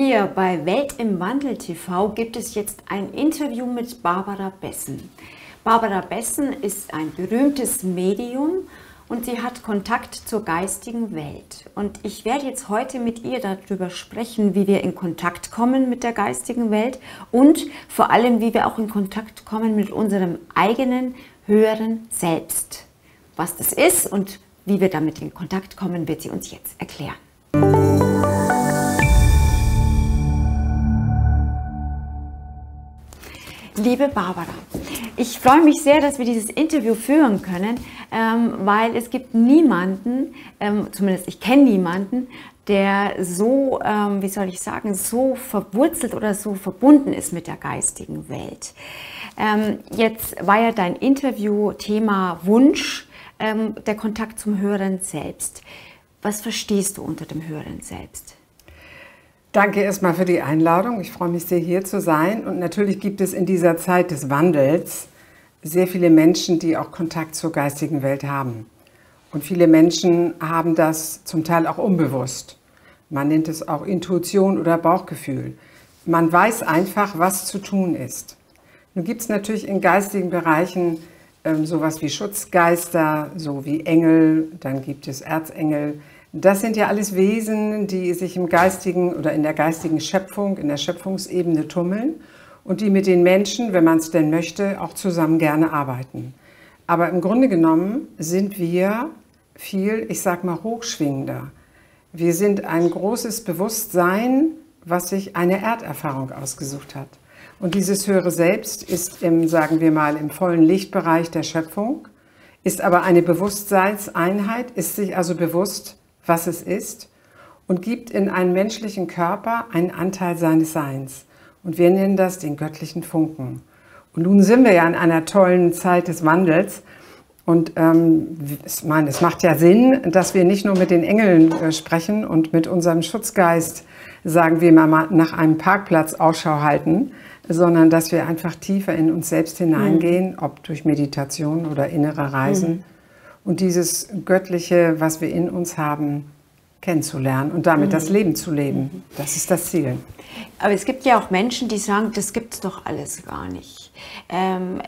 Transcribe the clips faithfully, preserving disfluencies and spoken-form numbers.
Hier bei Welt im Wandel T V gibt es jetzt ein Interview mit Barbara Bessen. Barbara Bessen ist ein berühmtes Medium und sie hat Kontakt zur geistigen Welt. Und ich werde jetzt heute mit ihr darüber sprechen, wie wir in Kontakt kommen mit der geistigen Welt und vor allem, wie wir auch in Kontakt kommen mit unserem eigenen höheren Selbst. Was das ist und wie wir damit in Kontakt kommen, wird sie uns jetzt erklären. Liebe Barbara, ich freue mich sehr, dass wir dieses Interview führen können, ähm, weil es gibt niemanden, ähm, zumindest ich kenne niemanden, der so, ähm, wie soll ich sagen, so verwurzelt oder so verbunden ist mit der geistigen Welt. Ähm, jetzt war ja dein Interview Thema Wunsch, ähm, der Kontakt zum höheren Selbst. Was verstehst du unter dem höheren Selbst? Danke erstmal für die Einladung. Ich freue mich sehr, hier zu sein. Und natürlich gibt es in dieser Zeit des Wandels sehr viele Menschen, die auch Kontakt zur geistigen Welt haben. Und viele Menschen haben das zum Teil auch unbewusst. Man nennt es auch Intuition oder Bauchgefühl. Man weiß einfach, was zu tun ist. Nun gibt es natürlich in geistigen Bereichen ähm, sowas wie Schutzgeister, so wie Engel, dann gibt es Erzengel. Das sind ja alles Wesen, die sich im geistigen oder in der geistigen Schöpfung, in der Schöpfungsebene tummeln und die mit den Menschen, wenn man es denn möchte, auch zusammen gerne arbeiten. Aber im Grunde genommen sind wir viel, ich sag mal, hochschwingender. Wir sind ein großes Bewusstsein, was sich eine Erderfahrung ausgesucht hat. Und dieses höhere Selbst ist im, sagen wir mal, im vollen Lichtbereich der Schöpfung, ist aber eine Bewusstseinseinheit, ist sich also bewusst, was es ist, und gibt in einem menschlichen Körper einen Anteil seines Seins. Und wir nennen das den göttlichen Funken. Und nun sind wir ja in einer tollen Zeit des Wandels. Und ähm, ich meine, es macht ja Sinn, dass wir nicht nur mit den Engeln äh, sprechen und mit unserem Schutzgeist, sagen wir mal, nach einem Parkplatz Ausschau halten, sondern dass wir einfach tiefer in uns selbst hineingehen, mhm. ob durch Meditation oder innere Reisen. Mhm. Und dieses Göttliche, was wir in uns haben, kennenzulernen und damit mhm. das Leben zu leben. Das ist das Ziel. Aber es gibt ja auch Menschen, die sagen, das gibt es doch alles gar nicht. Ähm,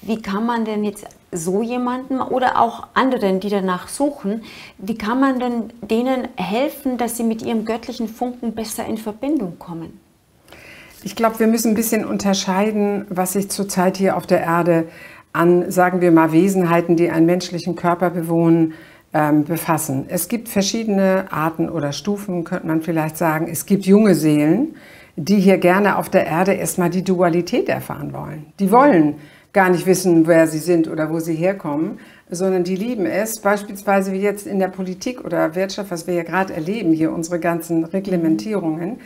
wie kann man denn jetzt so jemanden oder auch anderen, die danach suchen, wie kann man denn denen helfen, dass sie mit ihrem göttlichen Funken besser in Verbindung kommen? Ich glaube, wir müssen ein bisschen unterscheiden, was sich zurzeit hier auf der Erde an, sagen wir mal, Wesenheiten, die einen menschlichen Körper bewohnen, ähm, befassen. Es gibt verschiedene Arten oder Stufen, könnte man vielleicht sagen. Es gibt junge Seelen, die hier gerne auf der Erde erstmal die Dualität erfahren wollen. Die wollen gar nicht wissen, wer sie sind oder wo sie herkommen, sondern die lieben es, beispielsweise wie jetzt in der Politik oder Wirtschaft, was wir ja gerade erleben, hier unsere ganzen Reglementierungen,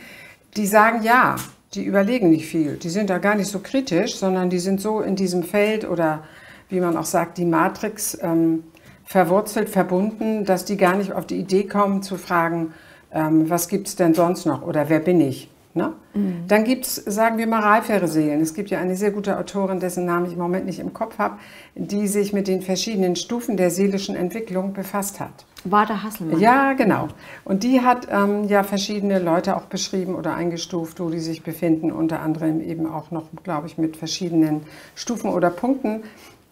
die sagen ja. Die überlegen nicht viel, die sind da gar nicht so kritisch, sondern die sind so in diesem Feld oder, wie man auch sagt, die Matrix ähm, verwurzelt, verbunden, dass die gar nicht auf die Idee kommen zu fragen, ähm, was gibt es denn sonst noch oder wer bin ich? Ne? Mhm. Dann gibt es, sagen wir mal, reifere Seelen. Es gibt ja eine sehr gute Autorin, dessen Namen ich im Moment nicht im Kopf habe, die sich mit den verschiedenen Stufen der seelischen Entwicklung befasst hat. Warda Hasselmann. Ja, genau. Und die hat ähm, ja verschiedene Leute auch beschrieben oder eingestuft, wo die sich befinden, unter anderem eben auch noch, glaube ich, mit verschiedenen Stufen oder Punkten.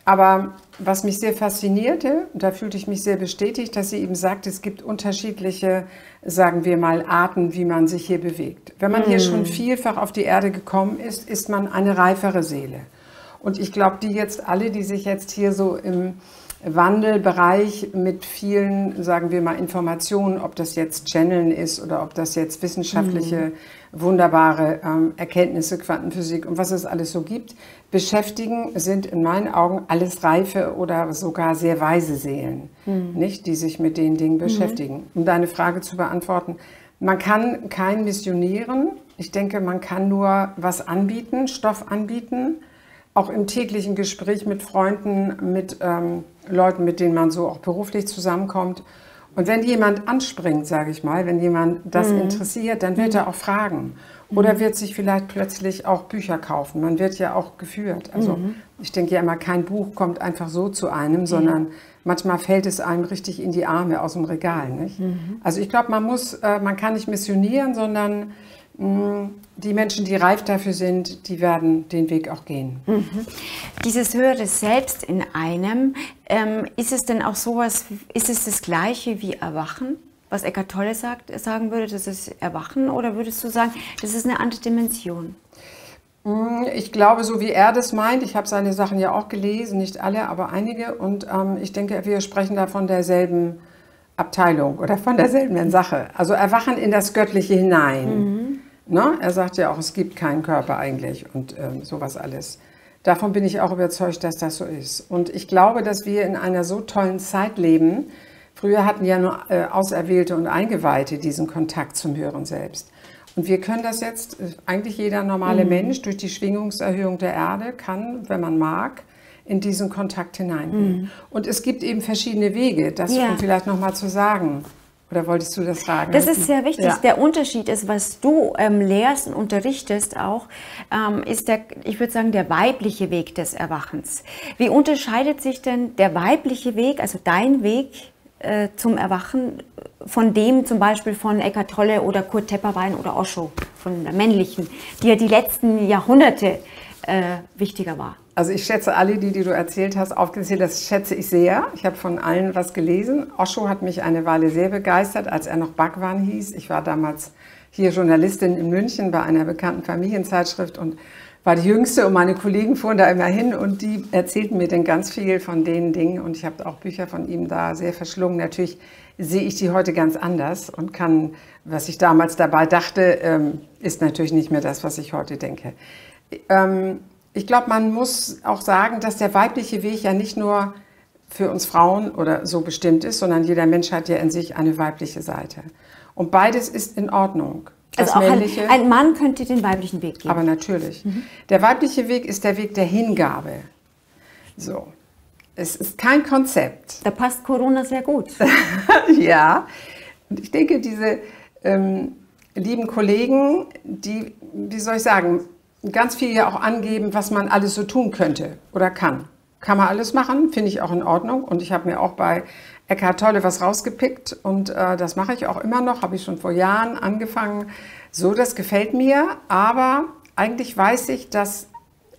Aber was mich sehr faszinierte, da fühlte ich mich sehr bestätigt, dass sie eben sagt, es gibt unterschiedliche, sagen wir mal, Arten, wie man sich hier bewegt. Wenn man mm. hier schon vielfach auf die Erde gekommen ist, ist man eine reifere Seele. Und ich glaube, die jetzt alle, die sich jetzt hier so im Wandelbereich mit vielen, sagen wir mal, Informationen, ob das jetzt Channeln ist oder ob das jetzt wissenschaftliche, mhm. wunderbare ähm, Erkenntnisse, Quantenphysik und was es alles so gibt, beschäftigen, sind in meinen Augen alles reife oder sogar sehr weise Seelen, mhm. nicht, die sich mit den Dingen beschäftigen. Mhm. Um deine Frage zu beantworten, man kann kein missionieren. Ich denke, man kann nur was anbieten, Stoff anbieten, auch im täglichen Gespräch mit Freunden, mit ähm, Leuten, mit denen man so auch beruflich zusammenkommt. Und wenn jemand anspringt, sage ich mal, wenn jemand das mhm. interessiert, dann wird er auch fragen. Mhm. Oder wird sich vielleicht plötzlich auch Bücher kaufen. Man wird ja auch geführt. Also mhm. ich denke ja immer, kein Buch kommt einfach so zu einem, mhm. sondern manchmal fällt es einem richtig in die Arme aus dem Regal. Nicht? Mhm. Also ich glaube, man muss, äh, man kann nicht missionieren, sondern Die Menschen, die reif dafür sind, die werden den Weg auch gehen. Mhm. Dieses höhere Selbst in einem, ähm, ist es denn auch sowas, ist es das Gleiche wie Erwachen? Was Eckart Tolle sagt, sagen würde, das ist Erwachen, oder würdest du sagen, das ist eine andere Dimension? Ich glaube, so wie er das meint, ich habe seine Sachen ja auch gelesen, nicht alle, aber einige, und ähm, ich denke, wir sprechen da von derselben Abteilung oder von derselben Sache. Also Erwachen in das Göttliche hinein. Mhm. Ne? Er sagt ja auch, es gibt keinen Körper eigentlich und ähm, sowas alles. Davon bin ich auch überzeugt, dass das so ist. Und ich glaube, dass wir in einer so tollen Zeit leben. Früher hatten ja nur äh, Auserwählte und Eingeweihte diesen Kontakt zum höheren Selbst. Und wir können das jetzt, eigentlich jeder normale mhm. Mensch, durch die Schwingungserhöhung der Erde kann, wenn man mag, in diesen Kontakt hineingehen. Mhm. Und es gibt eben verschiedene Wege, das ja. um vielleicht nochmal zu sagen. Oder wolltest du das sagen? Das ist sehr wichtig. Ja. Der Unterschied ist, was du ähm, lehrst und unterrichtest auch, ähm, ist der, ich würde sagen, der weibliche Weg des Erwachens. Wie unterscheidet sich denn der weibliche Weg, also dein Weg äh, zum Erwachen, von dem zum Beispiel von Eckart Tolle oder Kurt Tepperwein oder Osho, von der männlichen, die ja die letzten Jahrhunderte äh, wichtiger war? Also ich schätze alle, die, die du erzählt hast, aufgezählt, das schätze ich sehr. Ich habe von allen was gelesen. Osho hat mich eine Weile sehr begeistert, als er noch Bhagwan hieß. Ich war damals hier Journalistin in München bei einer bekannten Familienzeitschrift und war die Jüngste und meine Kollegen fuhren da immer hin und die erzählten mir dann ganz viel von den Dingen und ich habe auch Bücher von ihm da sehr verschlungen. Natürlich sehe ich die heute ganz anders und kann, was ich damals dabei dachte, ist natürlich nicht mehr das, was ich heute denke. Ich glaube, man muss auch sagen, dass der weibliche Weg ja nicht nur für uns Frauen oder so bestimmt ist, sondern jeder Mensch hat ja in sich eine weibliche Seite. Und beides ist in Ordnung. Das also auch männliche, ein, ein Mann könnte den weiblichen Weg gehen. Aber natürlich. Mhm. Der weibliche Weg ist der Weg der Hingabe. So. Es ist kein Konzept. Da passt Corona sehr gut. Ja. Und ich denke, diese ähm, lieben Kollegen, die, wie soll ich sagen, ganz viel ja auch angeben, was man alles so tun könnte oder kann. Kann man alles machen, finde ich auch in Ordnung. Und ich habe mir auch bei Eckart Tolle was rausgepickt und äh, das mache ich auch immer noch, habe ich schon vor Jahren angefangen. So, das gefällt mir, aber eigentlich weiß ich, dass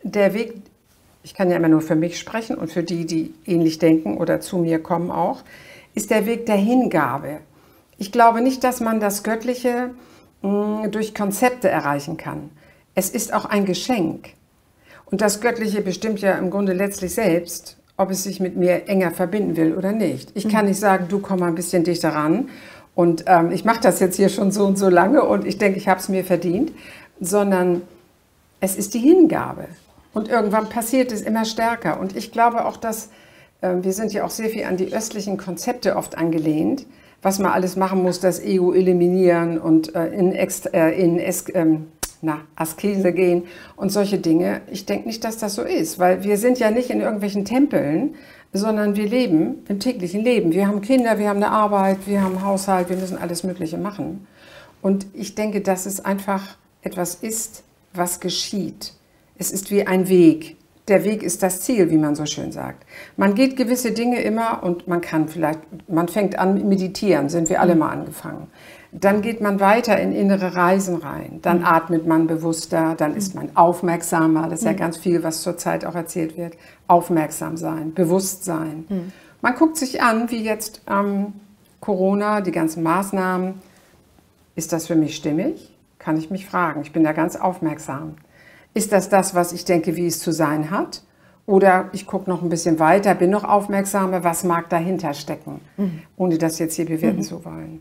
der Weg, ich kann ja immer nur für mich sprechen und für die, die ähnlich denken oder zu mir kommen auch, ist der Weg der Hingabe. Ich glaube nicht, dass man das Göttliche mh, durch Konzepte erreichen kann. Es ist auch ein Geschenk. Und das Göttliche bestimmt ja im Grunde letztlich selbst, ob es sich mit mir enger verbinden will oder nicht. Ich kann nicht sagen, du komm mal ein bisschen dichter ran und ähm, ich mache das jetzt hier schon so und so lange und ich denke, ich habe es mir verdient, sondern es ist die Hingabe. Und irgendwann passiert es immer stärker. Und ich glaube auch, dass äh, wir sind ja auch sehr viel an die östlichen Konzepte oft angelehnt, was man alles machen muss, das Ego eliminieren und äh, in, Ex äh, in es ähm, Na, Askese gehen und solche Dinge. Ich denke nicht, dass das so ist, weil wir sind ja nicht in irgendwelchen Tempeln, sondern wir leben im täglichen Leben. Wir haben Kinder, wir haben eine Arbeit, wir haben einen Haushalt, wir müssen alles Mögliche machen. Und ich denke, dass es einfach etwas ist, was geschieht. Es ist wie ein Weg. Der Weg ist das Ziel, wie man so schön sagt. Man geht gewisse Dinge immer und man kann vielleicht, man fängt an mit Meditieren, sind wir alle mal angefangen. Dann geht man weiter in innere Reisen rein, dann mhm. atmet man bewusster, dann ist man aufmerksamer, das ist mhm. ja ganz viel, was zurzeit auch erzählt wird, aufmerksam sein, bewusst sein. Mhm. Man guckt sich an, wie jetzt ähm, Corona, die ganzen Maßnahmen, ist das für mich stimmig? Kann ich mich fragen, ich bin da ganz aufmerksam. Ist das das, was ich denke, wie es zu sein hat? Oder ich gucke noch ein bisschen weiter, bin noch aufmerksamer, was mag dahinter stecken, mhm. ohne das jetzt hier bewerten mhm. zu wollen.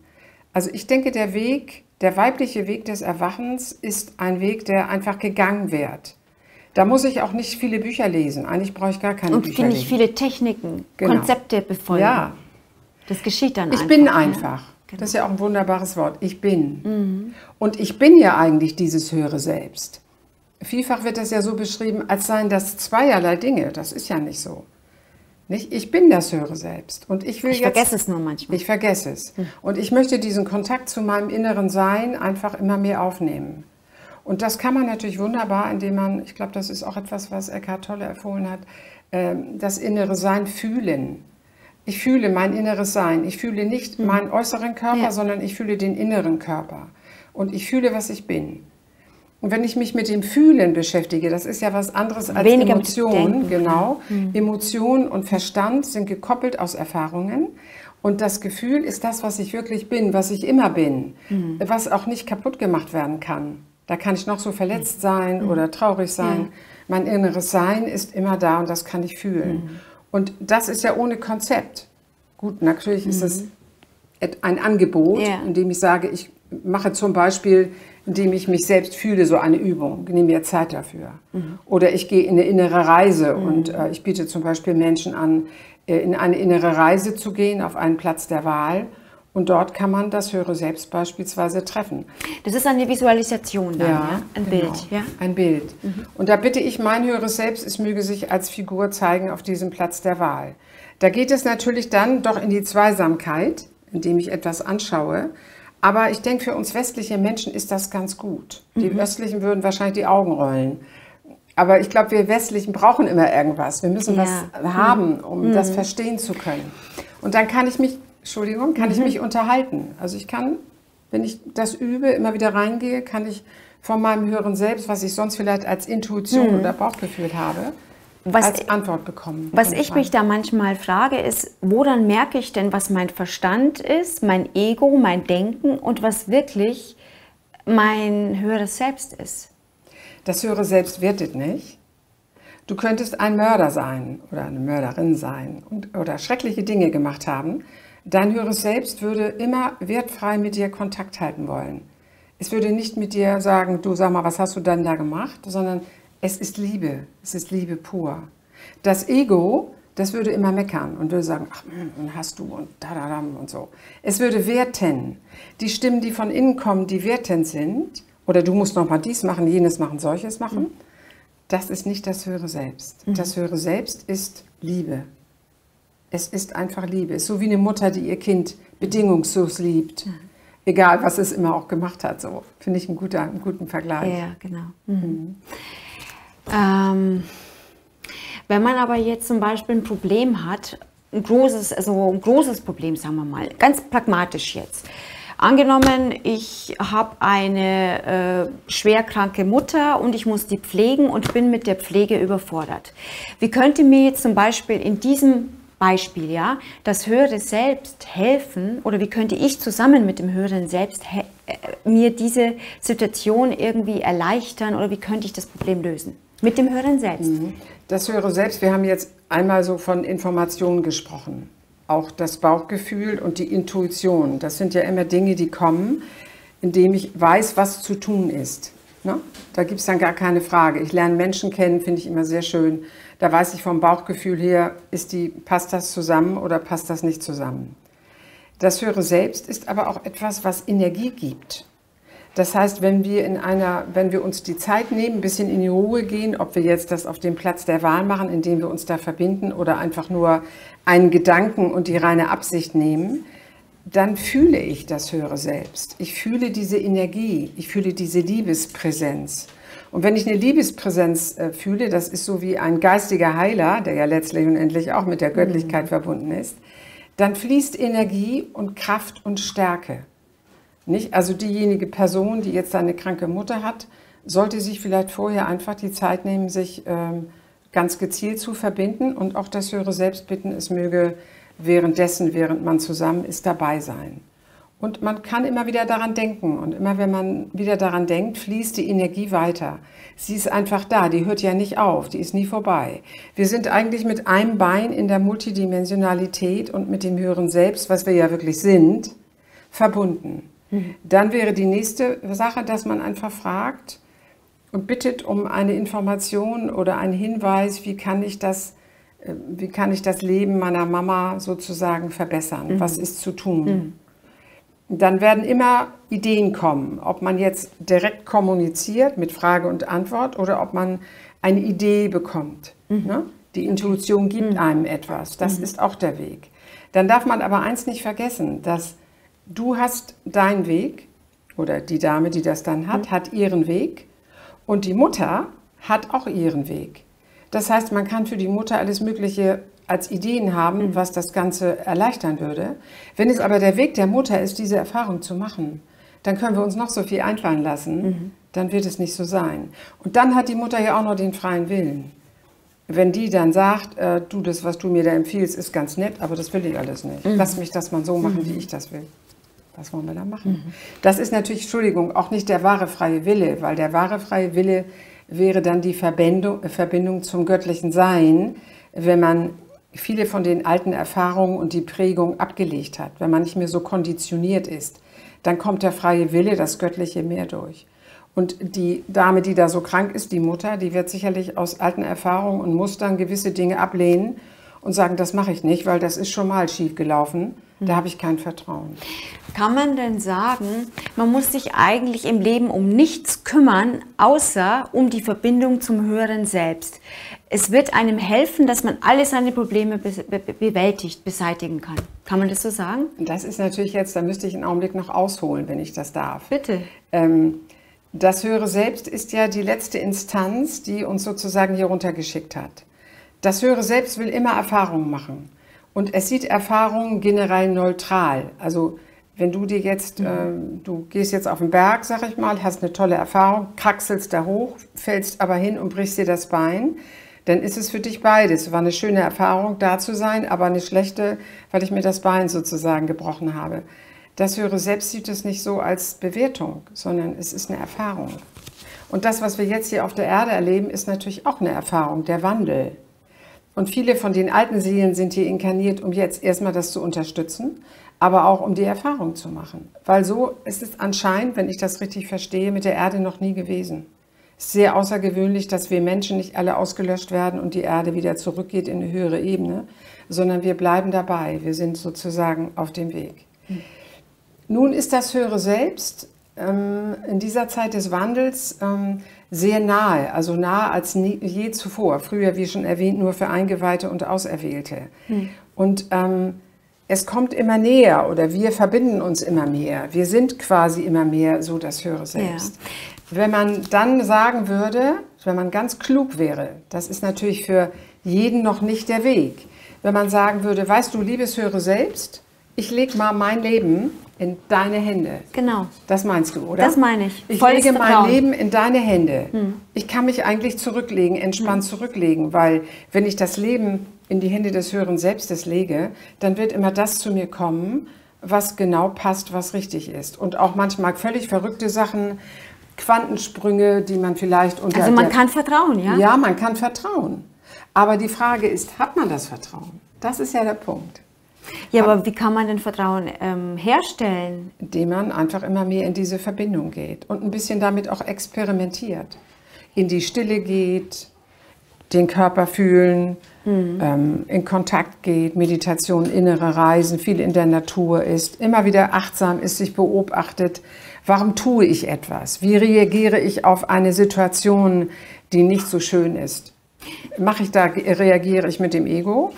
Also ich denke, der Weg, der weibliche Weg des Erwachens ist ein Weg, der einfach gegangen wird. Da muss ich auch nicht viele Bücher lesen. Eigentlich brauche ich gar keine Und Bücher Und nicht lesen. Viele Techniken, genau. Konzepte befolgen. Ja. Das geschieht dann ich einfach. Ich bin einfach. Ja. Genau. Das ist ja auch ein wunderbares Wort. Ich bin. Mhm. Und ich bin ja eigentlich dieses höhere Selbst. Vielfach wird das ja so beschrieben, als seien das zweierlei Dinge. Das ist ja nicht so. Nicht? Ich bin das höhere Selbst. Und ich will ich jetzt, vergesse es nur manchmal. Ich vergesse es. Hm. Und ich möchte diesen Kontakt zu meinem inneren Sein einfach immer mehr aufnehmen. Und das kann man natürlich wunderbar, indem man, ich glaube, das ist auch etwas, was Eckart Tolle empfohlen hat, äh, das innere Sein fühlen. Ich fühle mein inneres Sein. Ich fühle nicht hm. meinen äußeren Körper, ja. sondern ich fühle den inneren Körper. und ich fühle, was ich bin. Und wenn ich mich mit dem Fühlen beschäftige, das ist ja was anderes als weniger Emotionen, genau. Mhm. Emotionen und Verstand sind gekoppelt aus Erfahrungen. Und das Gefühl ist das, was ich wirklich bin, was ich immer bin, mhm. was auch nicht kaputt gemacht werden kann. Da kann ich noch so verletzt sein mhm. oder traurig sein. Ja. Mein inneres Sein ist immer da und das kann ich fühlen. Mhm. Und das ist ja ohne Konzept. Gut, natürlich mhm. ist es ein Angebot, yeah. in dem ich sage, ich mache zum Beispiel, indem ich mich selbst fühle, so eine Übung, nehme mir Zeit dafür. Mhm. Oder ich gehe in eine innere Reise mhm. und äh, ich biete zum Beispiel Menschen an, äh, in eine innere Reise zu gehen, auf einen Platz der Wahl. Und dort kann man das höhere Selbst beispielsweise treffen. Das ist eine Visualisation dann, ja, ja? Ein genau. Bild. Ja? Ein Bild. Mhm. Und da bitte ich mein höheres Selbst, es möge sich als Figur zeigen auf diesem Platz der Wahl. Da geht es natürlich dann doch in die Zweisamkeit, indem ich etwas anschaue. Aber ich denke, für uns westliche Menschen ist das ganz gut. Die mhm. Östlichen würden wahrscheinlich die Augen rollen. Aber ich glaube, wir Westlichen brauchen immer irgendwas. Wir müssen ja. was haben, um mhm. das verstehen zu können. Und dann kann ich mich, Entschuldigung, kann mhm. ich mich unterhalten. Also ich kann, wenn ich das übe, immer wieder reingehe, kann ich von meinem höheren Selbst, was ich sonst vielleicht als Intuition mhm. oder Bauchgefühl habe, Was, als Antwort bekommen. Was ich mich da manchmal frage, ist, woran merke ich denn, was mein Verstand ist, mein Ego, mein Denken und was wirklich mein höheres Selbst ist? Das höhere Selbst wertet nicht. Du könntest ein Mörder sein oder eine Mörderin sein und, oder schreckliche Dinge gemacht haben. Dein höheres Selbst würde immer wertfrei mit dir Kontakt halten wollen. Es würde nicht mit dir sagen, du sag mal, was hast du denn da gemacht, sondern es ist Liebe, es ist Liebe pur. Das Ego, das würde immer meckern und würde sagen, ach, und hast du und da, da, da und so. Es würde werten. Die Stimmen, die von innen kommen, die wertend sind, oder du musst noch mal dies machen, jenes machen, solches machen, mhm. das ist nicht das höhere Selbst. Mhm. Das höhere Selbst ist Liebe. Es ist einfach Liebe. Es ist so wie eine Mutter, die ihr Kind bedingungslos liebt. Mhm. Egal, was es immer auch gemacht hat. So finde ich einen, guter, einen guten Vergleich. Ja, genau. Mhm. Mhm. Ähm, wenn man aber jetzt zum Beispiel ein Problem hat, ein großes, also ein großes Problem, sagen wir mal, ganz pragmatisch jetzt. Angenommen, ich habe eine äh, schwerkranke Mutter und ich muss die pflegen und bin mit der Pflege überfordert. Wie könnte mir jetzt zum Beispiel in diesem Beispiel ja, das höhere Selbst helfen oder wie könnte ich zusammen mit dem höheren Selbst he- äh, mir diese Situation irgendwie erleichtern oder wie könnte ich das Problem lösen? Mit dem höheren Selbst. Das höhere Selbst, wir haben jetzt einmal so von Informationen gesprochen. Auch das Bauchgefühl und die Intuition. Das sind ja immer Dinge, die kommen, indem ich weiß, was zu tun ist. Ne? Da gibt es dann gar keine Frage. Ich lerne Menschen kennen, finde ich immer sehr schön. Da weiß ich vom Bauchgefühl her, ist die, passt das zusammen oder passt das nicht zusammen. Das höhere Selbst ist aber auch etwas, was Energie gibt. Das heißt, wenn wir, in einer, wenn wir uns die Zeit nehmen, ein bisschen in die Ruhe gehen, ob wir jetzt das auf dem Platz der Wahl machen, indem wir uns da verbinden oder einfach nur einen Gedanken und die reine Absicht nehmen, dann fühle ich das höhere Selbst. Ich fühle diese Energie, ich fühle diese Liebespräsenz. Und wenn ich eine Liebespräsenz äh, fühle, das ist so wie ein geistiger Heiler, der ja letztlich und endlich auch mit der Göttlichkeit mhm. verbunden ist, dann fließt Energie und Kraft und Stärke. Nicht? Also diejenige Person, die jetzt eine kranke Mutter hat, sollte sich vielleicht vorher einfach die Zeit nehmen, sich ähm, ganz gezielt zu verbinden und auch das höhere Selbst bitten, es möge währenddessen, während man zusammen ist, dabei sein. Und man kann immer wieder daran denken und immer wenn man wieder daran denkt, fließt die Energie weiter. Sie ist einfach da, die hört ja nicht auf, die ist nie vorbei. Wir sind eigentlich mit einem Bein in der Multidimensionalität und mit dem höheren Selbst, was wir ja wirklich sind, verbunden. Dann wäre die nächste Sache, dass man einfach fragt und bittet um eine Information oder einen Hinweis, wie kann ich das, wie kann ich das Leben meiner Mama sozusagen verbessern? Mhm. Was ist zu tun? Mhm. Dann werden immer Ideen kommen, ob man jetzt direkt kommuniziert mit Frage und Antwort oder ob man eine Idee bekommt. Mhm. Ne? Die Intuition gibt mhm. einem etwas. Das mhm. ist auch der Weg. Dann darf man aber eins nicht vergessen, dass du hast deinen Weg oder die Dame, die das dann hat, mhm. hat ihren Weg und die Mutter hat auch ihren Weg. Das heißt, man kann für die Mutter alles Mögliche als Ideen haben, mhm. was das Ganze erleichtern würde. Wenn es aber der Weg der Mutter ist, diese Erfahrung zu machen, dann können wir uns noch so viel einfallen lassen, mhm. dann wird es nicht so sein. Und dann hat die Mutter ja auch noch den freien Willen. Wenn die dann sagt, äh, du, das, was du mir da empfiehlst, ist ganz nett, aber das will ich alles nicht. Mhm. Lass mich das mal so machen, mhm. wie ich das will. Was wollen wir da machen? Mhm. Das ist natürlich, Entschuldigung, auch nicht der wahre freie Wille, weil der wahre freie Wille wäre dann die Verbindung, Verbindung zum göttlichen Sein, wenn man viele von den alten Erfahrungen und die Prägung abgelegt hat, wenn man nicht mehr so konditioniert ist, dann kommt der freie Wille, das Göttliche mehr durch. Und die Dame, die da so krank ist, die Mutter, die wird sicherlich aus alten Erfahrungen und Mustern gewisse Dinge ablehnen und sagen, das mache ich nicht, weil das ist schon mal schief gelaufen. Da habe ich kein Vertrauen. Kann man denn sagen, man muss sich eigentlich im Leben um nichts kümmern, außer um die Verbindung zum höheren Selbst? Es wird einem helfen, dass man alle seine Probleme be be bewältigt, beseitigen kann. Kann man das so sagen? Das ist natürlich jetzt, da müsste ich einen Augenblick noch ausholen, wenn ich das darf. Bitte. Ähm, das höhere Selbst ist ja die letzte Instanz, die uns sozusagen hier runtergeschickt hat. Das höhere Selbst will immer Erfahrungen machen. Und es sieht Erfahrungen generell neutral. Also wenn du dir jetzt, mhm. äh, du gehst jetzt auf den Berg, sag ich mal, hast eine tolle Erfahrung, kraxelst da hoch, fällst aber hin und brichst dir das Bein, dann ist es für dich beides. War eine schöne Erfahrung, da zu sein, aber eine schlechte, weil ich mir das Bein sozusagen gebrochen habe. Das höhere Selbst sieht es nicht so als Bewertung, sondern es ist eine Erfahrung. Und das, was wir jetzt hier auf der Erde erleben, ist natürlich auch eine Erfahrung, der Wandel. Und viele von den alten Seelen sind hier inkarniert, um jetzt erstmal das zu unterstützen, aber auch um die Erfahrung zu machen. Weil so ist es anscheinend, wenn ich das richtig verstehe, mit der Erde noch nie gewesen. Es ist sehr außergewöhnlich, dass wir Menschen nicht alle ausgelöscht werden und die Erde wieder zurückgeht in eine höhere Ebene, sondern wir bleiben dabei. Wir sind sozusagen auf dem Weg. Mhm. Nun ist das höhere Selbst ähm, in dieser Zeit des Wandels ähm, sehr nahe, also nahe als nie, je zuvor. Früher, wie schon erwähnt, nur für Eingeweihte und Auserwählte. Hm. Und ähm, es kommt immer näher oder wir verbinden uns immer mehr. Wir sind quasi immer mehr so das höhere Selbst. Ja. Wenn man dann sagen würde, wenn man ganz klug wäre, das ist natürlich für jeden noch nicht der Weg, wenn man sagen würde, weißt du, liebes höhere Selbst, ich lege mal mein Leben in deine Hände. Genau. Das meinst du, oder? Das meine ich. Ich lege mein Leben in deine Hände. Hm. Ich kann mich eigentlich zurücklegen, entspannt hm. zurücklegen, weil wenn ich das Leben in die Hände des höheren Selbstes lege, dann wird immer das zu mir kommen, was genau passt, was richtig ist. Und auch manchmal völlig verrückte Sachen, Quantensprünge, die man vielleicht unter... Also man kann vertrauen, ja? Ja, man kann vertrauen. Aber die Frage ist, hat man das Vertrauen? Das ist ja der Punkt. Ja, aber wie kann man denn Vertrauen ähm, herstellen? Indem man einfach immer mehr in diese Verbindung geht und ein bisschen damit auch experimentiert. In die Stille geht, den Körper fühlen, mhm. ähm, in Kontakt geht, Meditation, innere Reisen, viel in der Natur ist, immer wieder achtsam ist, sich beobachtet. Warum tue ich etwas? Wie reagiere ich auf eine Situation, die nicht so schön ist? Mache ich da, reagiere ich mit dem Ego?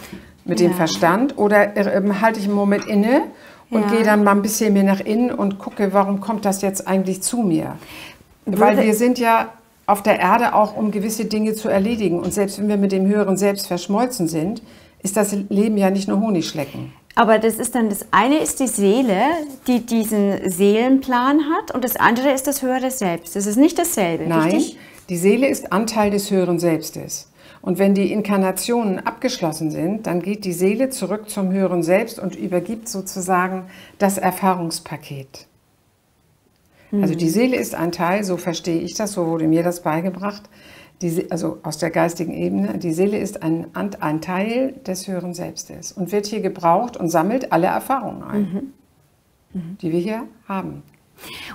Mit ja. dem Verstand oder ähm, halte ich einen Moment inne und ja. gehe dann mal ein bisschen mehr nach innen und gucke, warum kommt das jetzt eigentlich zu mir? Würde Weil wir sind ja auf der Erde auch, um gewisse Dinge zu erledigen. Und selbst wenn wir mit dem höheren Selbst verschmolzen sind, ist das Leben ja nicht nur Honigschlecken. Aber das ist dann, das eine ist die Seele, die diesen Seelenplan hat und das andere ist das höhere Selbst. Das ist nicht dasselbe, Nein, richtig? Die Seele ist Anteil des höheren Selbstes. Und wenn die Inkarnationen abgeschlossen sind, dann geht die Seele zurück zum höheren Selbst und übergibt sozusagen das Erfahrungspaket. Mhm. Also die Seele ist ein Teil, so verstehe ich das, so wurde mir das beigebracht, die, also aus der geistigen Ebene. Die Seele ist ein, ein Teil des höheren Selbstes und wird hier gebraucht und sammelt alle Erfahrungen ein, mhm. Mhm. die wir hier haben.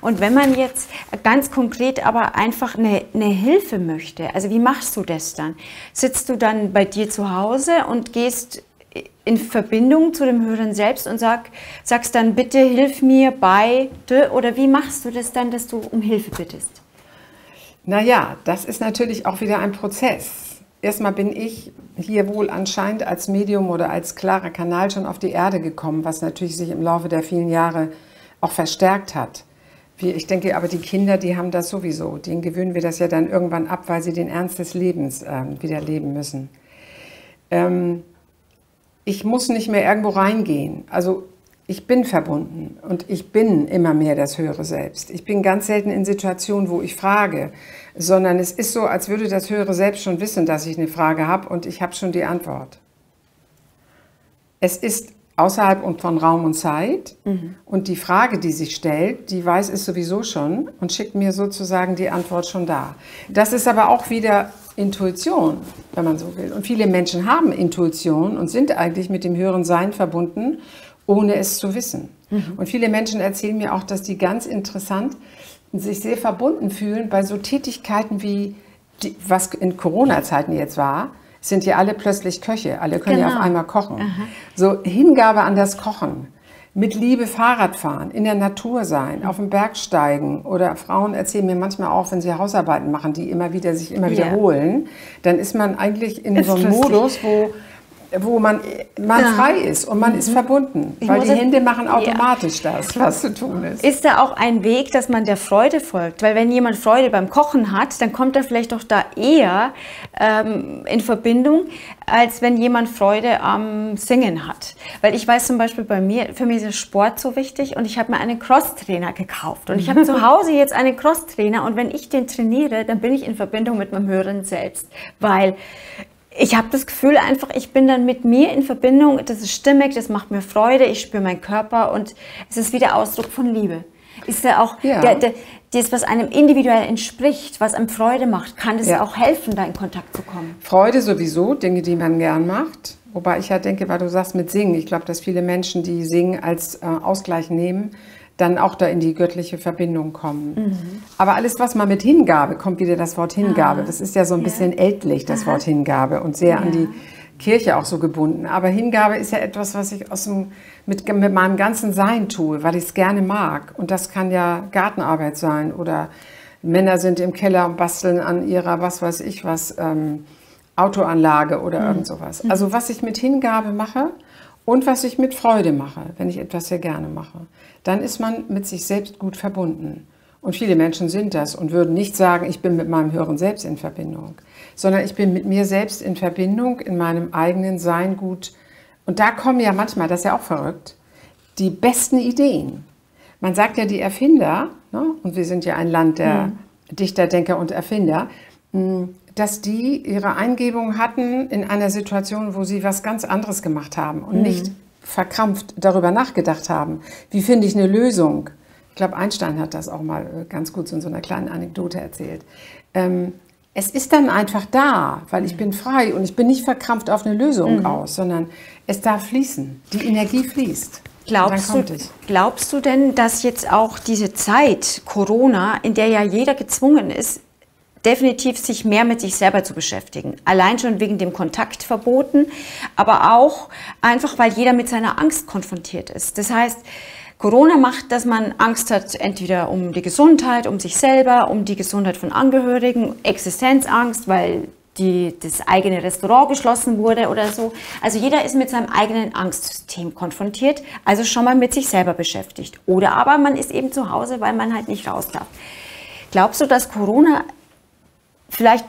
Und wenn man jetzt ganz konkret aber einfach eine, eine Hilfe möchte, also wie machst du das dann? Sitzt du dann bei dir zu Hause und gehst in Verbindung zu dem höheren Selbst und sag, sagst dann, bitte hilf mir bei, oder wie machst du das dann, dass du um Hilfe bittest? Naja, das ist natürlich auch wieder ein Prozess. Erstmal bin ich hier wohl anscheinend als Medium oder als klarer Kanal schon auf die Erde gekommen, was natürlich sich im Laufe der vielen Jahre auch verstärkt hat. Ich denke, aber die Kinder, die haben das sowieso. Denen gewöhnen wir das ja dann irgendwann ab, weil sie den Ernst des Lebens äh, wieder leben müssen. Ähm, ich muss nicht mehr irgendwo reingehen. Also ich bin verbunden und ich bin immer mehr das höhere Selbst. Ich bin ganz selten in Situationen, wo ich frage, sondern es ist so, als würde das höhere Selbst schon wissen, dass ich eine Frage habe und ich habe schon die Antwort. Es ist außerhalb und von Raum und Zeit, mhm, und die Frage, die sich stellt, die weiß es sowieso schon und schickt mir sozusagen die Antwort schon da. Das ist aber auch wieder Intuition, wenn man so will. Und viele Menschen haben Intuition und sind eigentlich mit dem höheren Sein verbunden, ohne es zu wissen. Mhm. Und viele Menschen erzählen mir auch, dass die ganz interessant sich sehr verbunden fühlen bei so Tätigkeiten wie, die, was in Corona-Zeiten jetzt war, sind ja alle plötzlich Köche, alle können genau. ja auf einmal kochen. Aha. So Hingabe an das Kochen, mit Liebe Fahrrad fahren, in der Natur sein, auf den Berg steigen, oder Frauen erzählen mir manchmal auch, wenn sie Hausarbeiten machen, die immer wieder sich immer yeah. wiederholen, dann ist man eigentlich in ist so einem lustig. Modus, wo, wo man, man ja. frei ist und man mhm. ist verbunden, ich weil die Hände machen automatisch ja. das, was zu tun ist. Ist da auch ein Weg, dass man der Freude folgt? Weil wenn jemand Freude beim Kochen hat, dann kommt er vielleicht doch da eher ähm, in Verbindung, als wenn jemand Freude am Singen hat. Weil ich weiß zum Beispiel bei mir, für mich ist Sport so wichtig und ich habe mir einen Crosstrainer gekauft und ich habe zu Hause jetzt einen Crosstrainer und wenn ich den trainiere, dann bin ich in Verbindung mit meinem höheren Selbst, weil ich habe das Gefühl einfach, ich bin dann mit mir in Verbindung, das ist stimmig, das macht mir Freude, ich spüre meinen Körper und es ist wieder Ausdruck von Liebe. Ist ja auch ja. Der, der, das, was einem individuell entspricht, was einem Freude macht, kann es ja. auch helfen, da in Kontakt zu kommen. Freude sowieso, Dinge, die man gern macht. Wobei ich ja halt denke, weil du sagst mit Singen, ich glaube, dass viele Menschen, die Singen als äh, Ausgleich nehmen, dann auch da in die göttliche Verbindung kommen. Mhm. Aber alles, was man mit Hingabe, kommt wieder das Wort Hingabe. Ah. Das ist ja so ein ja. bisschen ältlich, das Aha. Wort Hingabe, und sehr ja. an die Kirche auch so gebunden. Aber Hingabe ist ja etwas, was ich aus dem, mit, mit meinem ganzen Sein tue, weil ich es gerne mag. Und das kann ja Gartenarbeit sein oder Männer sind im Keller und basteln an ihrer, was weiß ich was, ähm, Autoanlage oder mhm. irgend sowas. Also was ich mit Hingabe mache, und was ich mit Freude mache, wenn ich etwas sehr gerne mache, dann ist man mit sich selbst gut verbunden. Und viele Menschen sind das und würden nicht sagen, ich bin mit meinem höheren Selbst in Verbindung, sondern ich bin mit mir selbst in Verbindung, in meinem eigenen Sein gut. Und da kommen ja manchmal, das ist ja auch verrückt, die besten Ideen. Man sagt ja, die Erfinder, ne, und wir sind ja ein Land der mhm. Dichter, Denker und Erfinder, mh, dass die ihre Eingebung hatten in einer Situation, wo sie was ganz anderes gemacht haben und mhm. nicht verkrampft darüber nachgedacht haben. Wie finde ich eine Lösung? Ich glaube, Einstein hat das auch mal ganz gut in so einer kleinen Anekdote erzählt. Ähm, es ist dann einfach da, weil ich bin frei und ich bin nicht verkrampft auf eine Lösung mhm. aus, sondern es darf fließen. Die Energie fließt. Glaubst du, glaubst du denn, dass jetzt auch diese Zeit, Corona, in der ja jeder gezwungen ist, definitiv sich mehr mit sich selber zu beschäftigen. Allein schon wegen dem Kontaktverboten, aber auch einfach, weil jeder mit seiner Angst konfrontiert ist. Das heißt, Corona macht, dass man Angst hat, entweder um die Gesundheit, um sich selber, um die Gesundheit von Angehörigen, Existenzangst, weil die, das eigene Restaurant geschlossen wurde oder so. Also jeder ist mit seinem eigenen Angstsystem konfrontiert, also schon mal mit sich selber beschäftigt. Oder aber man ist eben zu Hause, weil man halt nicht raus darf. Glaubst du, dass Corona vielleicht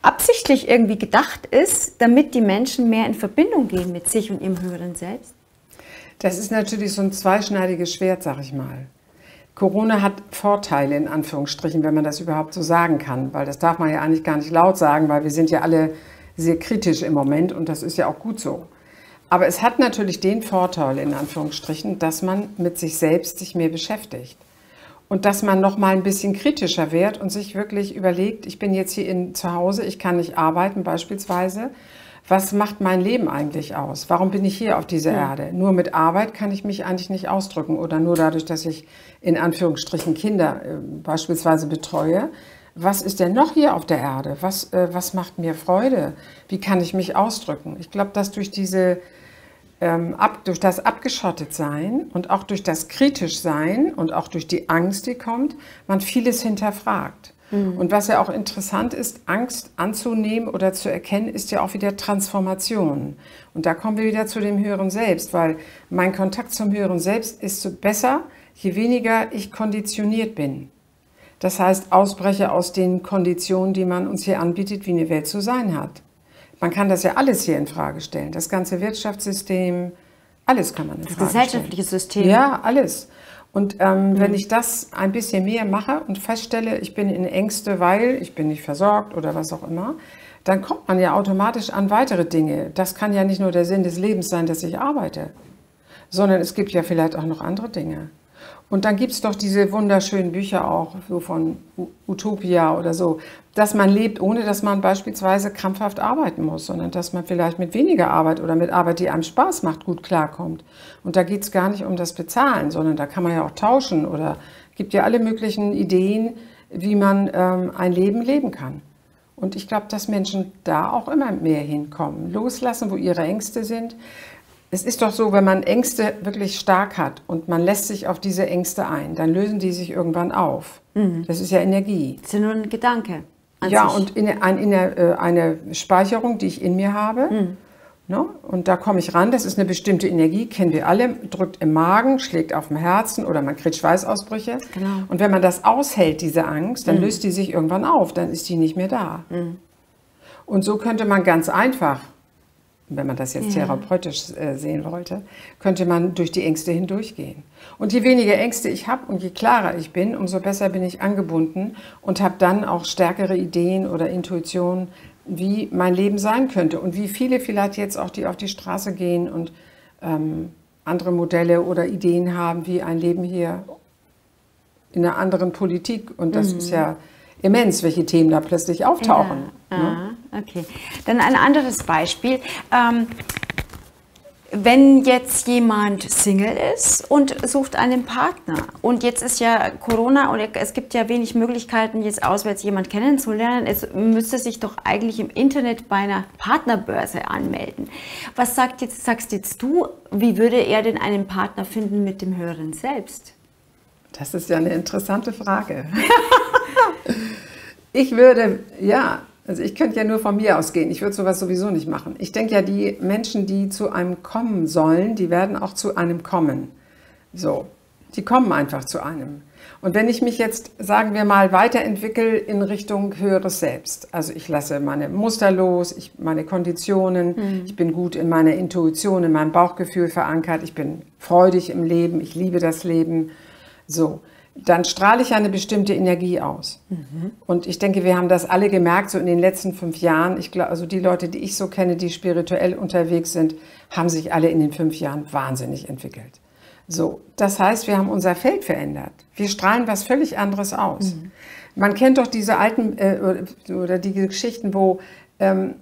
absichtlich irgendwie gedacht ist, damit die Menschen mehr in Verbindung gehen mit sich und ihrem höheren Selbst? Das ist natürlich so ein zweischneidiges Schwert, sag ich mal. Corona hat Vorteile, in Anführungsstrichen, wenn man das überhaupt so sagen kann, weil das darf man ja eigentlich gar nicht laut sagen, weil wir sind ja alle sehr kritisch im Moment und das ist ja auch gut so. Aber es hat natürlich den Vorteil, in Anführungsstrichen, dass man mit sich selbst sich mehr beschäftigt. Und dass man noch mal ein bisschen kritischer wird und sich wirklich überlegt, ich bin jetzt hier in, zu Hause, ich kann nicht arbeiten beispielsweise. Was macht mein Leben eigentlich aus? Warum bin ich hier auf dieser ja. Erde? Nur mit Arbeit kann ich mich eigentlich nicht ausdrücken oder nur dadurch, dass ich in Anführungsstrichen Kinder äh, beispielsweise betreue. Was ist denn noch hier auf der Erde? Was, äh, was macht mir Freude? Wie kann ich mich ausdrücken? Ich glaube, dass durch diese Ab, durch das Abgeschottetsein und auch durch das Kritischsein und auch durch die Angst, die kommt, man vieles hinterfragt. Mhm. Und was ja auch interessant ist, Angst anzunehmen oder zu erkennen, ist ja auch wieder Transformation. Und da kommen wir wieder zu dem höheren Selbst, weil mein Kontakt zum höheren Selbst ist so besser, je weniger ich konditioniert bin. Das heißt, ausbreche aus den Konditionen, die man uns hier anbietet, wie eine Welt zu sein hat. Man kann das ja alles hier in Frage stellen. Das ganze Wirtschaftssystem, Alles kann man in Frage stellen. Das gesellschaftliche System. Ja, alles. Und ähm, mhm. wenn ich das ein bisschen mehr mache und feststelle, ich bin in Ängste, weil ich bin nicht versorgt oder was auch immer, dann kommt man ja automatisch an weitere Dinge. Das kann ja nicht nur der Sinn des Lebens sein, dass ich arbeite, sondern es gibt ja vielleicht auch noch andere Dinge. Und dann gibt es doch diese wunderschönen Bücher auch so von Utopia oder so, dass man lebt, ohne dass man beispielsweise krampfhaft arbeiten muss, sondern dass man vielleicht mit weniger Arbeit oder mit Arbeit, die einem Spaß macht, gut klarkommt. Und da geht es gar nicht um das Bezahlen, sondern da kann man ja auch tauschen oder gibt ja alle möglichen Ideen, wie man ähm, ein Leben leben kann. Und ich glaube, dass Menschen da auch immer mehr hinkommen, loslassen, wo ihre Ängste sind. Es ist doch so, wenn man Ängste wirklich stark hat und man lässt sich auf diese Ängste ein, dann lösen die sich irgendwann auf. Mhm. Das ist ja Energie. Das ist ja nur ein Gedanke an ja, sich. Und in, ein, in eine, eine Speicherung, die ich in mir habe. Mhm. Ne? Und da komme ich ran, das ist eine bestimmte Energie, kennen wir alle, drückt im Magen, schlägt auf dem Herzen oder man kriegt Schweißausbrüche. Genau. Und wenn man das aushält, diese Angst, dann mhm. löst die sich irgendwann auf, dann ist die nicht mehr da. Mhm. Und so könnte man ganz einfach, wenn man das jetzt ja. therapeutisch sehen wollte, könnte man durch die Ängste hindurchgehen. Und je weniger Ängste ich habe und je klarer ich bin, umso besser bin ich angebunden und habe dann auch stärkere Ideen oder Intuitionen, wie mein Leben sein könnte und wie viele vielleicht jetzt auch, die auf die Straße gehen und ähm, andere Modelle oder Ideen haben, wie ein Leben hier in einer anderen Politik. Und das mhm. ist ja immens, welche Themen da plötzlich auftauchen. Ja. Ne? Ah, okay. Dann ein anderes Beispiel. Ähm, wenn jetzt jemand Single ist und sucht einen Partner und jetzt ist ja Corona und es gibt ja wenig Möglichkeiten, jetzt auswärts jemand kennenzulernen, es müsste sich doch eigentlich im Internet bei einer Partnerbörse anmelden. Was sagt jetzt, sagst jetzt du, wie würde er denn einen Partner finden mit dem höheren Selbst? Das ist ja eine interessante Frage. Ich würde, ja, also ich könnte ja nur von mir ausgehen. Ich würde sowas sowieso nicht machen. Ich denke ja, die Menschen, die zu einem kommen sollen, die werden auch zu einem kommen. So, die kommen einfach zu einem. Und wenn ich mich jetzt, sagen wir mal, weiterentwickle in Richtung höheres Selbst, also ich lasse meine Muster los, ich, meine Konditionen, mhm. ich bin gut in meiner Intuition, in meinem Bauchgefühl verankert, ich bin freudig im Leben, ich liebe das Leben, so. Dann strahle ich eine bestimmte Energie aus. Mhm. Und ich denke, wir haben das alle gemerkt, so in den letzten fünf Jahren. Ich glaube, also die Leute, die ich so kenne, die spirituell unterwegs sind, haben sich alle in den fünf Jahren wahnsinnig entwickelt. So, das heißt, wir haben unser Feld verändert. Wir strahlen was völlig anderes aus. Mhm. Man kennt doch diese alten äh, oder die Geschichten, wo ähm,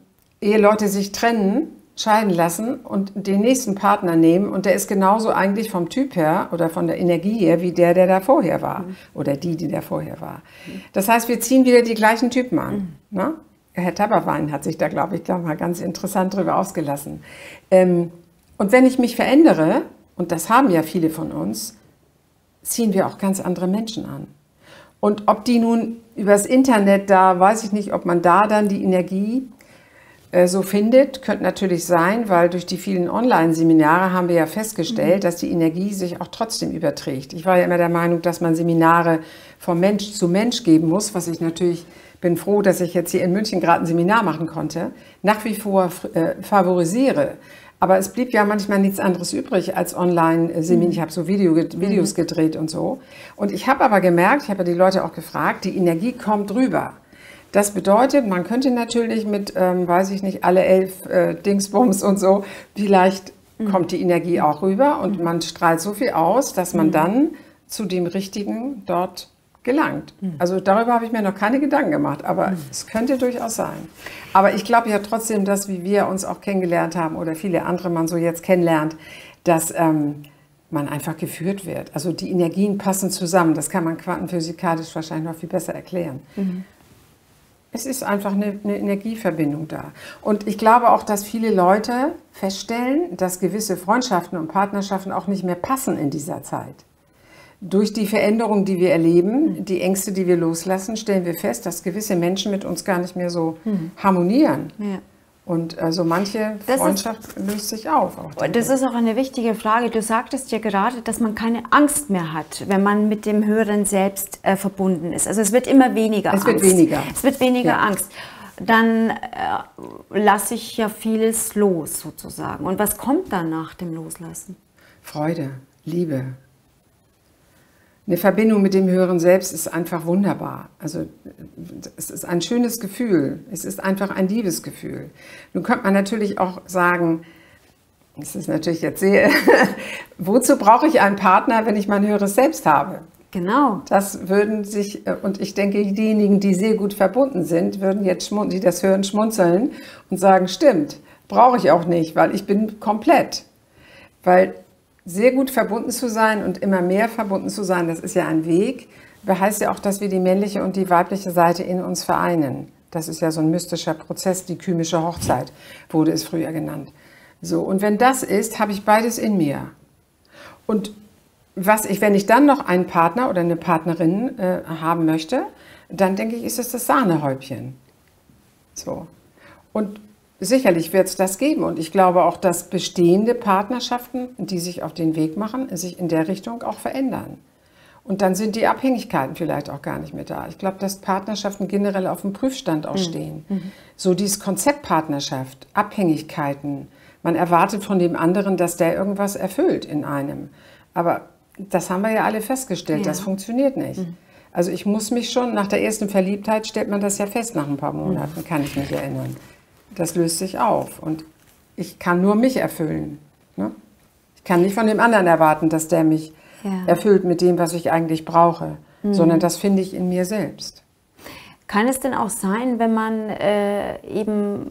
Eheleute sich trennen, scheiden lassen und den nächsten Partner nehmen und der ist genauso eigentlich vom Typ her oder von der Energie her wie der, der da vorher war mhm. oder die, die da vorher war. Mhm. Das heißt, wir ziehen wieder die gleichen Typen an. Mhm. Na? Herr Tepperwein hat sich da, glaube ich, da mal ganz interessant drüber ausgelassen. Ähm, und wenn ich mich verändere, und das haben ja viele von uns, ziehen wir auch ganz andere Menschen an. Und ob die nun übers Internet da, weiß ich nicht, ob man da dann die Energie so findet, könnte natürlich sein, weil durch die vielen Online-Seminare haben wir ja festgestellt, mhm. dass die Energie sich auch trotzdem überträgt. Ich war ja immer der Meinung, dass man Seminare von Mensch zu Mensch geben muss, was ich natürlich bin froh, dass ich jetzt hier in München gerade ein Seminar machen konnte, nach wie vor äh, favorisiere. Aber es blieb ja manchmal nichts anderes übrig als Online-Seminare. Mhm. Ich habe so Video, Videos mhm. gedreht und so. Und ich habe aber gemerkt, ich habe ja die Leute auch gefragt, die Energie kommt rüber. Das bedeutet, man könnte natürlich mit, ähm, weiß ich nicht, alle elf äh, Dingsbums und so, vielleicht mhm. kommt die Energie auch rüber und mhm. man strahlt so viel aus, dass man mhm. dann zu dem Richtigen dort gelangt. Mhm. Also darüber habe ich mir noch keine Gedanken gemacht, aber mhm. es könnte durchaus sein. Aber ich glaube ja trotzdem, dass, wie wir uns auch kennengelernt haben oder viele andere man so jetzt kennenlernt, dass ähm, man einfach geführt wird. Also die Energien passen zusammen. Das kann man quantenphysikalisch wahrscheinlich noch viel besser erklären. Mhm. Es ist einfach eine, eine Energieverbindung da. Und ich glaube auch, dass viele Leute feststellen, dass gewisse Freundschaften und Partnerschaften auch nicht mehr passen in dieser Zeit. Durch die Veränderung, die wir erleben, die Ängste, die wir loslassen, stellen wir fest, dass gewisse Menschen mit uns gar nicht mehr so mhm. harmonieren. Ja. Und also manche Freundschaft ist, löst sich auf. Auch das ist auch eine wichtige Frage. Du sagtest ja gerade, dass man keine Angst mehr hat, wenn man mit dem höheren Selbst äh, verbunden ist. Also es wird immer weniger es Angst. Es wird weniger. Es wird weniger ja. Angst. dann äh, lasse ich ja vieles los sozusagen. Und was kommt dann nach dem Loslassen? Freude, Liebe. Eine Verbindung mit dem höheren Selbst ist einfach wunderbar. Also es ist ein schönes Gefühl. Es ist einfach ein Liebesgefühl. Nun könnte man natürlich auch sagen, das ist natürlich jetzt sehr, wozu brauche ich einen Partner, wenn ich mein höheres Selbst habe? Genau. Das würden sich, und ich denke, diejenigen, die sehr gut verbunden sind, würden jetzt, die das hören, schmunzeln und sagen, stimmt, brauche ich auch nicht, weil ich bin komplett. Weil sehr gut verbunden zu sein und immer mehr verbunden zu sein, das ist ja ein Weg, aber heißt ja auch, dass wir die männliche und die weibliche Seite in uns vereinen. Das ist ja so ein mystischer Prozess, die kymische Hochzeit wurde es früher genannt. So, und wenn das ist, habe ich beides in mir. Und was ich, wenn ich dann noch einen Partner oder eine Partnerin äh, haben möchte, dann denke ich, ist es das Sahnehäubchen. So. Und sicherlich wird es das geben. Und ich glaube auch, dass bestehende Partnerschaften, die sich auf den Weg machen, sich in der Richtung auch verändern. Und dann sind die Abhängigkeiten vielleicht auch gar nicht mehr da. Ich glaube, dass Partnerschaften generell auf dem Prüfstand auch stehen. Mhm. So dieses Konzept Partnerschaft, Abhängigkeiten. Man erwartet von dem anderen, dass der irgendwas erfüllt in einem. Aber das haben wir ja alle festgestellt, ja. Das funktioniert nicht. Mhm. Also ich muss mich schon, nach der ersten Verliebtheit stellt man das ja fest nach ein paar Monaten, mhm. kann ich mich erinnern. Das löst sich auf und ich kann nur mich erfüllen. Ne? Ich kann nicht von dem anderen erwarten, dass der mich ja. erfüllt mit dem, was ich eigentlich brauche, mhm. sondern das finde ich in mir selbst. Kann es denn auch sein, wenn man äh, eben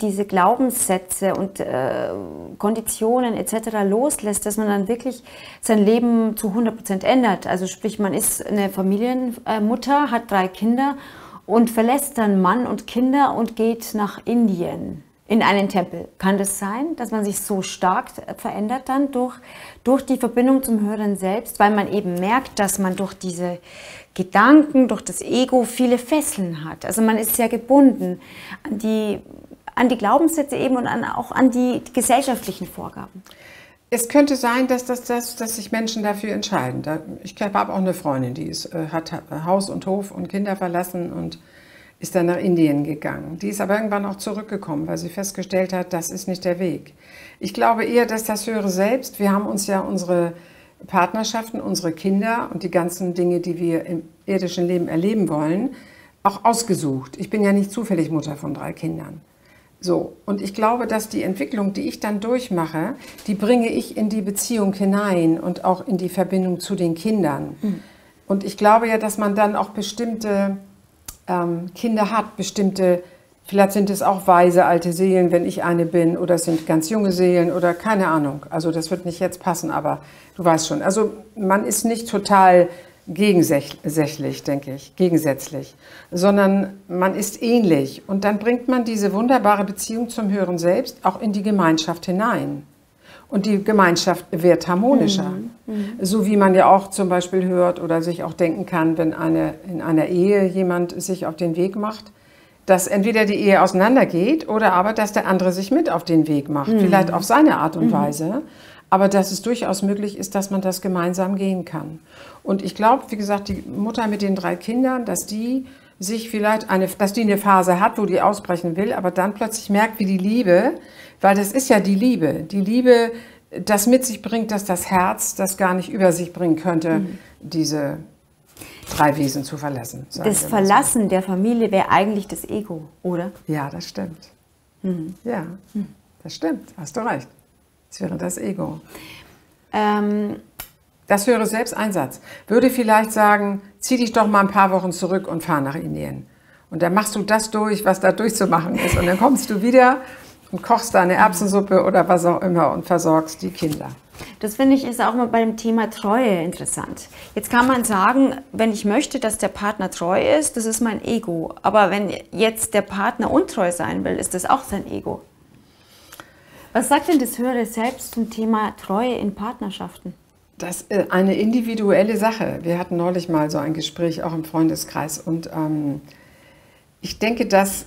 diese Glaubenssätze und äh, Konditionen et cetera loslässt, dass man dann wirklich sein Leben zu hundert Prozent ändert? Also sprich, man ist eine Familienmutter, hat drei Kinder und verlässt dann Mann und Kinder und geht nach Indien in einen Tempel. Kann das sein, dass man sich so stark verändert dann durch, durch die Verbindung zum höheren Selbst, weil man eben merkt, dass man durch diese Gedanken, durch das Ego viele Fesseln hat. Also man ist sehr gebunden an die, an die Glaubenssätze eben und an, auch an die gesellschaftlichen Vorgaben. Es könnte sein, dass, dass, dass, dass sich Menschen dafür entscheiden. Ich habe auch eine Freundin, die ist, hat Haus und Hof und Kinder verlassen und ist dann nach Indien gegangen. Die ist aber irgendwann auch zurückgekommen, weil sie festgestellt hat, das ist nicht der Weg. Ich glaube eher, dass das höhere Selbst, wir haben uns ja unsere Partnerschaften, unsere Kinder und die ganzen Dinge, die wir im irdischen Leben erleben wollen, auch ausgesucht. Ich bin ja nicht zufällig Mutter von drei Kindern. So, und ich glaube, dass die Entwicklung, die ich dann durchmache, die bringe ich in die Beziehung hinein und auch in die Verbindung zu den Kindern. Mhm. Und ich glaube ja, dass man dann auch bestimmte ähm, Kinder hat, bestimmte, vielleicht sind es auch weise alte Seelen, wenn ich eine bin, oder es sind ganz junge Seelen oder keine Ahnung. Also das wird nicht jetzt passen, aber du weißt schon. Also man ist nicht total gegensätzlich, denke ich, gegensätzlich, sondern man ist ähnlich. Und dann bringt man diese wunderbare Beziehung zum höheren Selbst auch in die Gemeinschaft hinein. Und die Gemeinschaft wird harmonischer. Mhm. Mhm. So wie man ja auch zum Beispiel hört oder sich auch denken kann, wenn eine, in einer Ehe jemand sich auf den Weg macht, dass entweder die Ehe auseinandergeht oder aber, dass der andere sich mit auf den Weg macht. Mhm. Vielleicht auf seine Art und mhm. Weise. Aber dass es durchaus möglich ist, dass man das gemeinsam gehen kann. Und ich glaube, wie gesagt, die Mutter mit den drei Kindern, dass die sich vielleicht eine, dass die eine Phase hat, wo die ausbrechen will, aber dann plötzlich merkt, wie die Liebe, weil das ist ja die Liebe, die Liebe, das mit sich bringt, dass das Herz das gar nicht über sich bringen könnte, mhm. diese drei Wesen zu verlassen. Das Verlassen so. der Familie wäre eigentlich das Ego, oder? Ja, das stimmt. Mhm. Ja, mhm. das stimmt, hast du recht. Das wäre das Ego. Ähm, das höhere Selbsteinsatz. Würde vielleicht sagen, zieh dich doch mal ein paar Wochen zurück und fahr nach Indien. Und dann machst du das durch, was da durchzumachen ist. Und dann kommst du wieder und kochst da eine Erbsensuppe oder was auch immer und versorgst die Kinder. Das finde ich ist auch mal beim Thema Treue interessant. Jetzt kann man sagen, wenn ich möchte, dass der Partner treu ist, das ist mein Ego. Aber wenn jetzt der Partner untreu sein will, ist das auch sein Ego. Was sagt denn das höhere Selbst zum Thema Treue in Partnerschaften? Das ist eine individuelle Sache. Wir hatten neulich mal so ein Gespräch, auch im Freundeskreis. Und ähm, ich denke, dass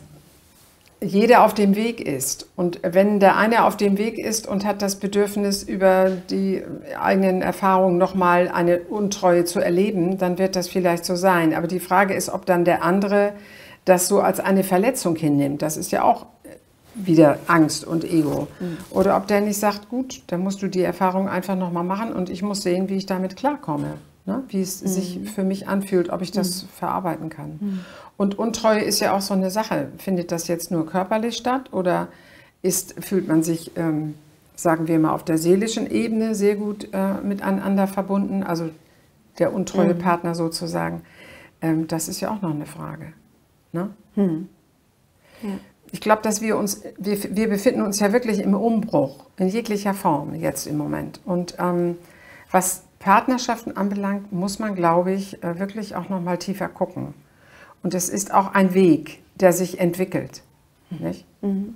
jeder auf dem Weg ist. Und wenn der eine auf dem Weg ist und hat das Bedürfnis, über die eigenen Erfahrungen nochmal eine Untreue zu erleben, dann wird das vielleicht so sein. Aber die Frage ist, ob dann der andere das so als eine Verletzung hinnimmt. Das ist ja auch wieder Angst und Ego. Mhm. Oder ob der nicht sagt, gut, dann musst du die Erfahrung einfach nochmal machen und ich muss sehen, wie ich damit klarkomme. Ne? Wie es mhm. sich für mich anfühlt, ob ich das mhm. verarbeiten kann. Mhm. Und Untreue ist ja auch so eine Sache. Findet das jetzt nur körperlich statt oder ist, fühlt man sich, ähm, sagen wir mal, auf der seelischen Ebene sehr gut äh, miteinander verbunden? Also der untreue mhm. Partner sozusagen. Ähm, das ist ja auch noch eine Frage. Ne? Mhm. Ja. Ich glaube, dass wir uns, wir, wir befinden uns ja wirklich im Umbruch, in jeglicher Form jetzt im Moment. Und ähm, was Partnerschaften anbelangt, muss man, glaube ich, äh, wirklich auch noch mal tiefer gucken. Und es ist auch ein Weg, der sich entwickelt. Nicht? Mhm.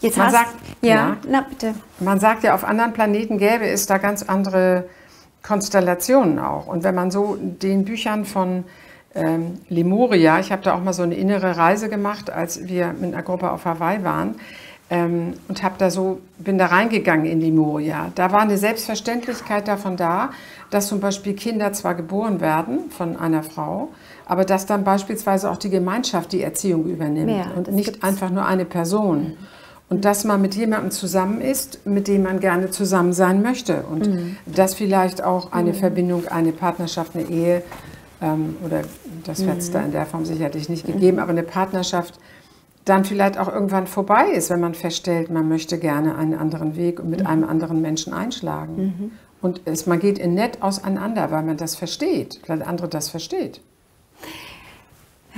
Jetzt man hast, sagt, ja, ja, na bitte. Man sagt ja, auf anderen Planeten gäbe es da ganz andere Konstellationen auch. Und wenn man so den Büchern von ähm, Lemuria, ich habe da auch mal so eine innere Reise gemacht, als wir mit einer Gruppe auf Hawaii waren, ähm, und habe da so, bin da reingegangen in Lemuria. Da war eine Selbstverständlichkeit davon da, dass zum Beispiel Kinder zwar geboren werden von einer Frau, aber dass dann beispielsweise auch die Gemeinschaft die Erziehung übernimmt ja, und nicht gibt's. einfach nur eine Person. Mhm. Und dass man mit jemandem zusammen ist, mit dem man gerne zusammen sein möchte. Und mhm. dass vielleicht auch eine mhm. Verbindung, eine Partnerschaft, eine Ehe, ähm, oder das wird es mhm. da in der Form sicherlich nicht mhm. gegeben, aber eine Partnerschaft dann vielleicht auch irgendwann vorbei ist, wenn man feststellt, man möchte gerne einen anderen Weg und mit mhm. einem anderen Menschen einschlagen. Mhm. Und es, man geht in nett auseinander, weil man das versteht, weil der andere das versteht.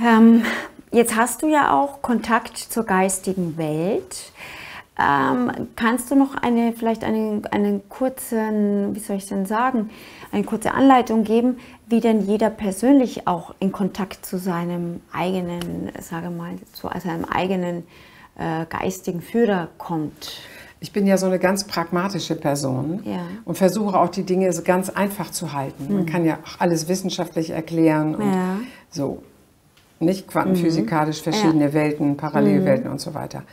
Ähm, jetzt hast du ja auch Kontakt zur geistigen Welt. Ähm, kannst du noch eine, vielleicht einen, einen kurzen, wie soll ich denn sagen, eine kurze Anleitung geben, wie denn jeder persönlich auch in Kontakt zu seinem eigenen, sage mal, zu seinem eigenen äh, geistigen Führer kommt? Ich bin ja so eine ganz pragmatische Person ja. und versuche auch die Dinge so ganz einfach zu halten. Mhm. Man kann ja auch alles wissenschaftlich erklären und ja. so. Nicht quantenphysikalisch, verschiedene ja. Welten, Parallelwelten mhm. und so weiter.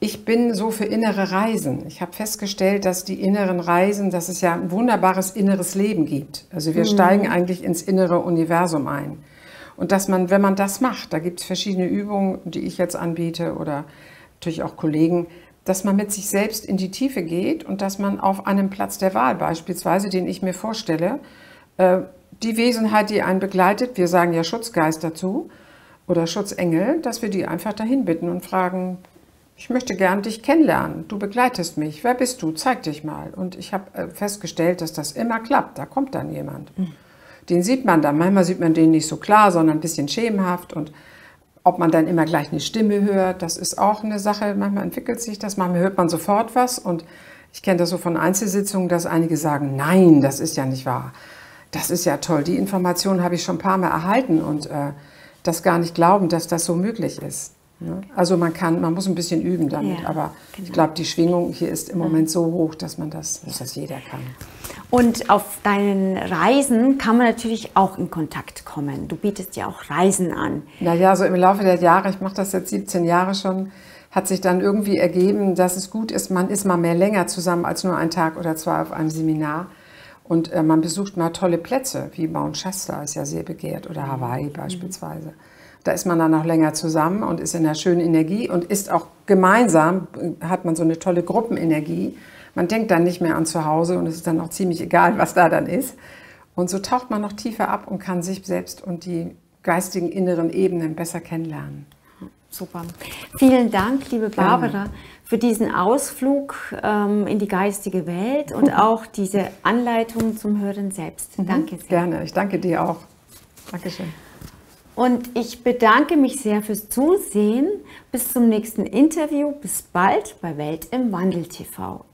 Ich bin so für innere Reisen. Ich habe festgestellt, dass die inneren Reisen, dass es ja ein wunderbares inneres Leben gibt. Also wir mhm. steigen eigentlich ins innere Universum ein. Und dass man, wenn man das macht, da gibt es verschiedene Übungen, die ich jetzt anbiete oder natürlich auch Kollegen, dass man mit sich selbst in die Tiefe geht und dass man auf einem Platz der Wahl beispielsweise, den ich mir vorstelle, die Wesenheit, die einen begleitet, wir sagen ja Schutzgeist dazu, oder Schutzengel, dass wir die einfach dahin bitten und fragen, ich möchte gern dich kennenlernen, du begleitest mich, wer bist du, zeig dich mal. Und ich habe festgestellt, dass das immer klappt, da kommt dann jemand. Mhm. Den sieht man dann, manchmal sieht man den nicht so klar, sondern ein bisschen schemenhaft und ob man dann immer gleich eine Stimme hört, das ist auch eine Sache, manchmal entwickelt sich das, manchmal hört man sofort was und ich kenne das so von Einzelsitzungen, dass einige sagen, nein, das ist ja nicht wahr, das ist ja toll, die Information habe ich schon ein paar Mal erhalten und äh, das gar nicht glauben, dass das so möglich ist. Also man kann, man muss ein bisschen üben damit, ja, aber genau. ich glaube, die Schwingung hier ist im Moment so hoch, dass man das, dass das jeder kann. Und auf deinen Reisen kann man natürlich auch in Kontakt kommen. Du bietest ja auch Reisen an. Naja, so im Laufe der Jahre, ich mache das jetzt siebzehn Jahre schon, hat sich dann irgendwie ergeben, dass es gut ist, man ist mal mehr länger zusammen als nur einen Tag oder zwei auf einem Seminar. Und äh, man besucht mal tolle Plätze, wie Mount Shasta ist ja sehr begehrt, oder Hawaii beispielsweise. Mhm. Da ist man dann auch länger zusammen und ist in einer schönen Energie und ist auch gemeinsam, hat man so eine tolle Gruppenenergie. Man denkt dann nicht mehr an zu Hause und es ist dann auch ziemlich egal, was da dann ist. Und so taucht man noch tiefer ab und kann sich selbst und die geistigen inneren Ebenen besser kennenlernen. Super. Vielen Dank, liebe Barbara, für diesen Ausflug ähm, in die geistige Welt und auch diese Anleitung zum Hören selbst. Mhm. Danke sehr. Gerne, ich danke dir auch. Dankeschön. Und ich bedanke mich sehr fürs Zusehen. Bis zum nächsten Interview. Bis bald bei Welt im Wandel T V.